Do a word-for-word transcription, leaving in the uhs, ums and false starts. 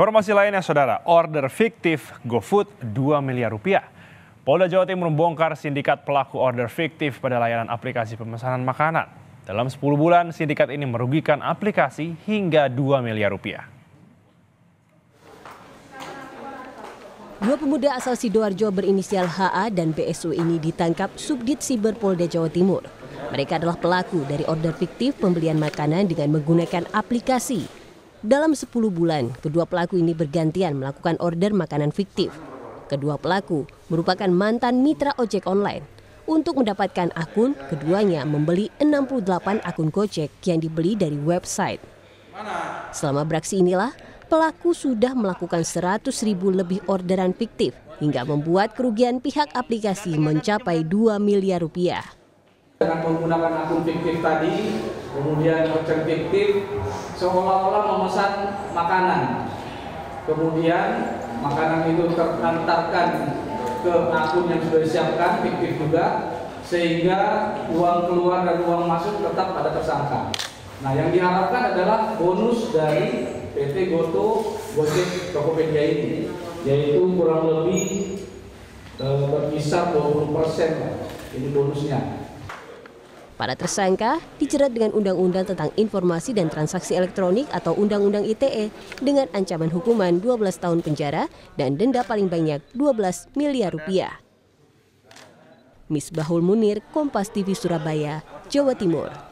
Informasi lainnya, saudara, order fiktif GoFood dua miliar rupiah. Polda Jawa Timur membongkar sindikat pelaku order fiktif pada layanan aplikasi pemesanan makanan. Dalam sepuluh bulan, sindikat ini merugikan aplikasi hingga dua miliar rupiah. Dua pemuda asal Sidoarjo berinisial H A dan B S U ini ditangkap Subdit Siber Polda Jawa Timur. Mereka adalah pelaku dari order fiktif pembelian makanan dengan menggunakan aplikasi. Dalam sepuluh bulan, kedua pelaku ini bergantian melakukan order makanan fiktif. Kedua pelaku merupakan mantan mitra ojek online. Untuk mendapatkan akun, keduanya membeli enam puluh delapan akun Gojek yang dibeli dari website. Selama beraksi inilah, pelaku sudah melakukan seratus ribu lebih orderan fiktif hingga membuat kerugian pihak aplikasi mencapai dua miliar rupiah. Dengan menggunakan akun fiktif tadi, kemudian merchant fiktif seolah-olah memesan makanan, kemudian makanan itu terlantarkan ke akun yang sudah disiapkan fiktif juga, sehingga uang keluar dan uang masuk tetap pada tersangka. Nah, yang diharapkan adalah bonus dari P T. Goto Gojek Tokopedia ini, yaitu kurang lebih eh, berkisar dua puluh persen ini bonusnya. Para tersangka dijerat dengan Undang-Undang tentang Informasi dan Transaksi Elektronik atau Undang-Undang I T E dengan ancaman hukuman dua belas tahun penjara dan denda paling banyak dua belas miliar rupiah. Misbahul Munir, Kompas T V Surabaya, Jawa Timur.